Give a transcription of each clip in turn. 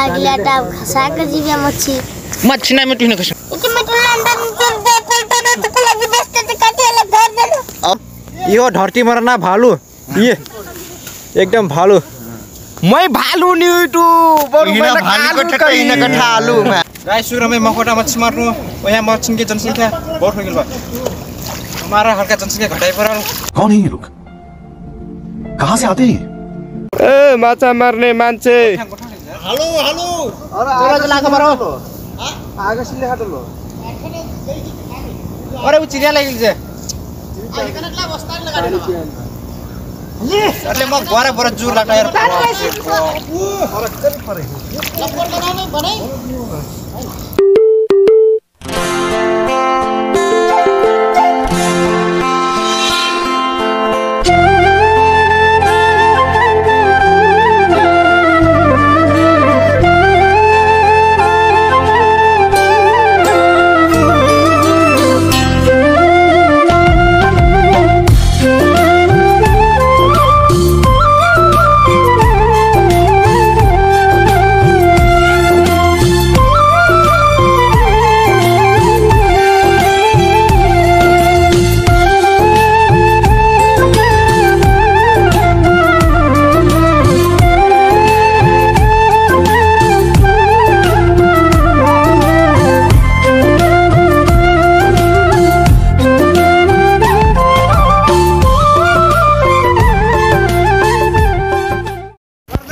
अगला टाइम खसा कर जीविया मच्छी मच्छी नहीं मटुना खसा इतने मटुना अंदर पेट तो लगी बेस्ट से काटे अलग धर देना अब यो धरती मरना भालू ये एकदम भालू मैं भालू नहीं तू बड़ मैं भालू कटा ही ना कटा आलू मैं गाइस सुर हमें मकोटा मच्छी मारनो और यहां मच्छी की जनसंख्या बहुत हो गई बा हमारा हल्का जनसंख्या घटाई पर कौन है ये लोग कहां से आते हैं ए माछा मारने मान्छे हेलो हेलो चला चला के मारो हां आगे सिले काटलो अरे वो चिड़िया लगी जे अरे कनकला बस्ता लगाडलो ले अरे म गोरा बरा जोर लाटा यार अरे करी परे लपड़ बनाने बनाई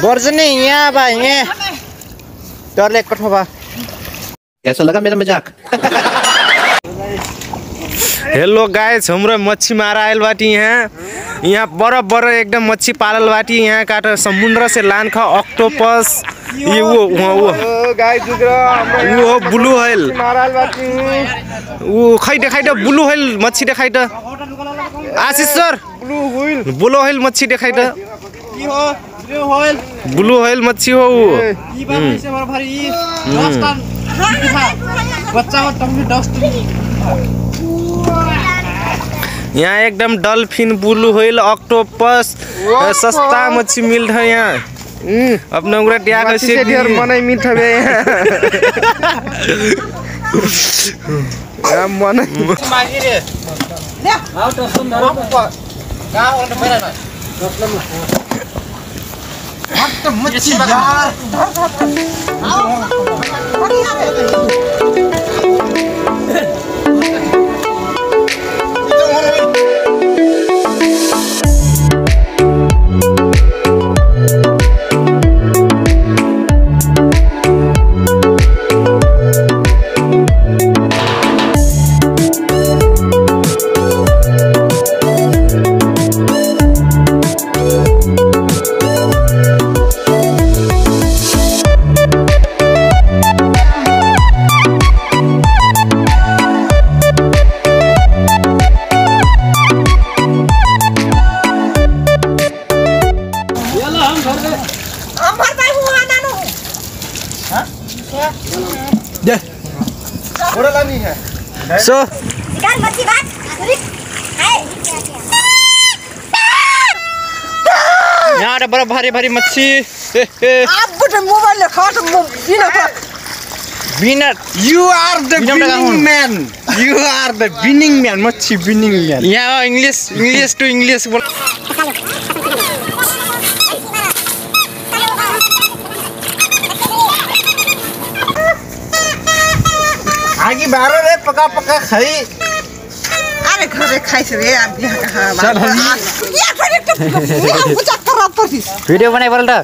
बर्जनी यहाँ भाई ये डर ले कठो बा कैसा लगा मेरा मजाक हेलो गाइस हमरो मच्छी मारा आइल बाटी हैं यहाँ बड़ा बड़ा एकदम मच्छी पालल बाटी यहाँ काट समुद्र से लान खा ऑक्टोपस ये वो गाइस वो ब्लू हेल माराल बाटी वो खाई देखाई द ब्लू हेल मच्छी देखाई द आशीष सर ब्लू हेल मच्छी देखाई द की हो ब्लू होयल मच्छी हो वो ये बात से हमारा भारी डस्टन बच्चा और तुम भी डस्टन यहाँ एकदम डॉल्फिन ब्लू होयल ऑक्टोपस सस्ता मच्छी मिल रहा है यहाँ अपने उगरा त्याग ऐसे डियर मनाई मिल रहा है यहाँ मनाई मारी रे ना आउट ऑफ सुन ना कहाँ और ना मेरा ना तो मच्छी यार So, इधर मच्छी बात है यार बड़ा भारी भारी मच्छी आप बड़े मोबाइल ले खाओ तो बिना you are the winning man you are the winning man मच्छी winning man यार इंग्लिश टू इंग्लिश बोल आगे बारो रे पका पका खाई अरे घरे खाई से रे आप यहाँ कहाँ ये घरे तो ये हम कुछ करा पड़ती वीडियो बनाए बोल रहा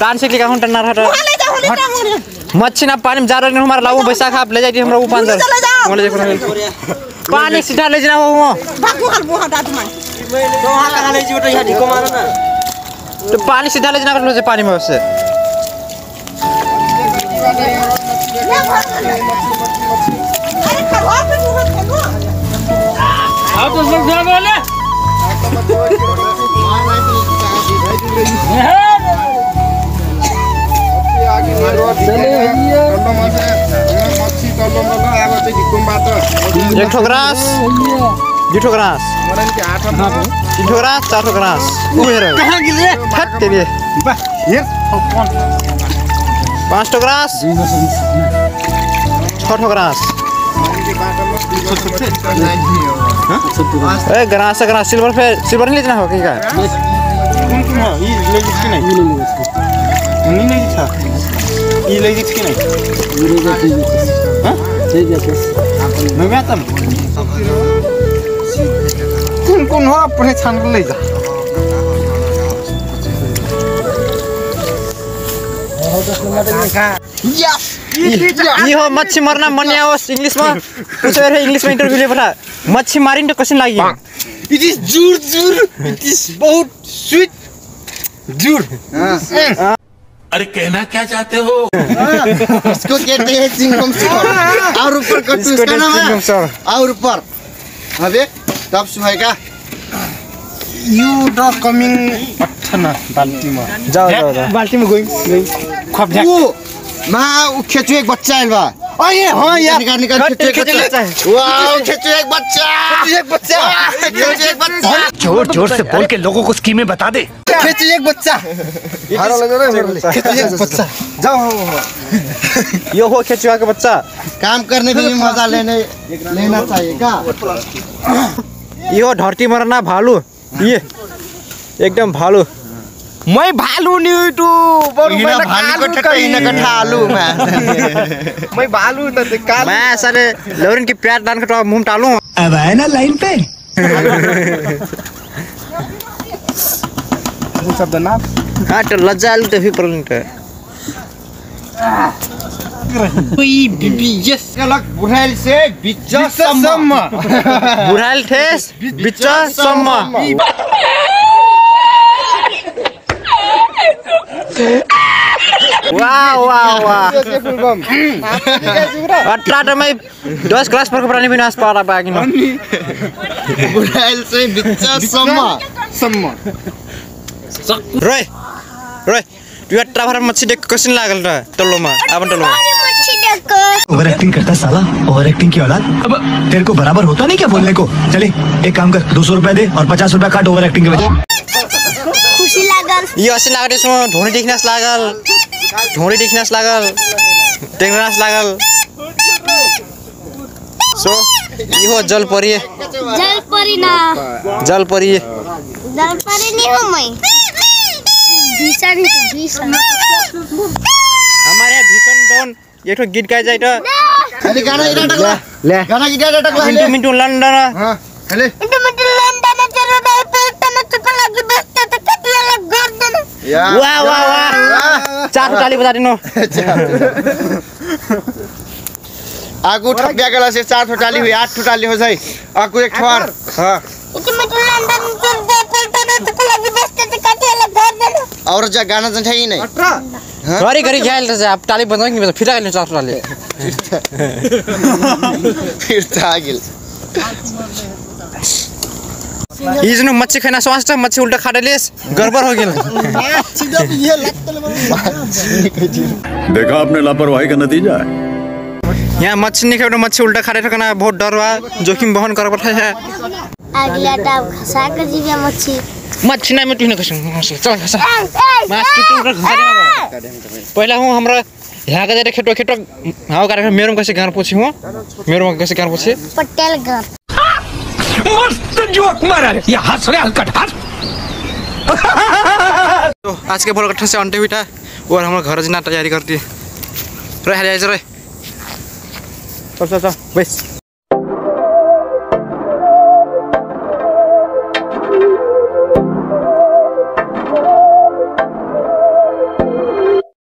तान से लिखा हूँ टन्ना रहा था मच्छी ना पानी में जा रहे हैं हमारा लावू बैसा खा आप ले जाइए हम लोग ऊपर अंदर पानी सीधा ले जाना हो भागो हाल बुहा दादू मार तो हाल कहाँ ले जाओ तो यहाँ ढीको मारो ना तो पानी सीधा ले जाना कर लो पानी में उससे आप तो सब जा बोले एक ठोकरास दो ठोकरास ठोकरास चार ठोकरास कहाँ गिरे हट तेरे ये पाँच ठो ग्रास छठो ग्रास ग्रास ग्रास सिल्वर पे सिल्वर नहीं लेना होगा क्या कौन हो अपने छान ले जा यो मच्छी मरना मन आओ इंग्लिश में कुछ और इंग्लिश में इंटरव्यू ले बता मच्छी मारिन तो क्वेश्चन लागी इट इज जूर जूर इट इज बहुत स्वीट जूर। अरे कहना क्या चाहते हो? इसको कहते हैं चिंगम सॉर और ऊपर कट उसका नाम है और ऊपर अबे तब सुहाय का यू द कमिंग पटना बाल्टी में जाओ जाओ बाल्टी में गोइंग वो माँ खेचू एक बच्चा है ना ये हाँ यार निकाल निकाल खेचू एक बच्चा जोर जोर से बोल के लोगों को स्कीमें बता दे खेचू एक बच्चा खेचू एक बच्चा जाओ ये हो खेचुआ का बच्चा काम करने में मजा लेने लेना चाहिए क्या ये हो धरती मरना भालू ये एकदम भालू मैं भालू नहीं तू बरु मैं भालू कट्टा ही ना कट्टा आलू मैं भालू ना तो काल मैं सारे लोरिन की प्यार दान कट्टा मुंह टालूं अब आए ना लाइन पे वो सब तो ना हाँ तो लज्जा आलू तो भी परंट है कोई बीबीएस अलग बुराल से बिच्चा सम्मा बुराल ठेस बिच्चा सम्मा वाह वाह वाह अट्ठारह में 10 क्लास पर कपड़ा नहीं बिना स्पारा बाकी ना बुराइल से बिच्चा सम्मा सम्मा रोय रोय तू अट्ठारह भर मच्छी देख क्वेश्चन लागल रहा है तल्लो माँ आपन तल्लो मच्छी देख ओवर एक्टिंग करता साला ओवर एक्टिंग की औलाद अब तेरे को बराबर होता नहीं क्या बोलने को चले एक काम कर 200 रुपया दे और 50 रुपया काट ओवर एक्टिंग के वजह खुशी लागल ये ऐसे लागल इसमें ढोंडी देखनास लागल टेंगनास लागल सो ये हो जलपरी नहीं हो मैं भीषण भीषण हमारे भीषण डॉन ये तो गीत गाय जाए तो खाली गाना इधर टकला ले गाना गीत इधर टकला मिंटू मिंटू लंदन हां हेले मिंटू मिंटू लंदन चलो भाई तने चुप लग बेचता तो कटिया लग गोर देना वाह वाह वाह चार ताली बजा दिनो आगु ठपिया गला से 4 ताली हुई 8 ताली हो जाई आगु एक ठोर हां इति मतलब लंदन से पेटना तो लगी बेस्ट से काटे अलग घर देलो और जा गाना जन ही नहीं घरी घरी खेल रहे आप ताली बजाओ कि फिर आगे 4 ताली फिर तागिल ये जो मच्छी खाना स्वास्थ्य मच्छी उल्टा खा ले गड़बड़ हो गया देखा आपने लापरवाही का नतीजा यहाँ मच्छी नहीं खाओ मच्छी उल्टा खा रहे थे बहुत डर हुआ जोखिम बहन कर पड़ता है अगला टाइम खसा कर जीविया मच्छी मच्छी ना मैं तुझे खसा चल खसा मास की तुम रख खा दे पहला हूँ हमरा यहाँ का जरे खेतो खेतो हाँ कार्यक्रम मेरे को कैसे गान पूछी हूँ मेरे को कैसे गान पूछी पटेल गान मस्त जोक मारा है या हंस रहा हलकट हंस तो आज के ब्लॉग से अंत हुआ और हम घर जाना तैयारी करती है रे हरियाणा रे चल चल चल बस।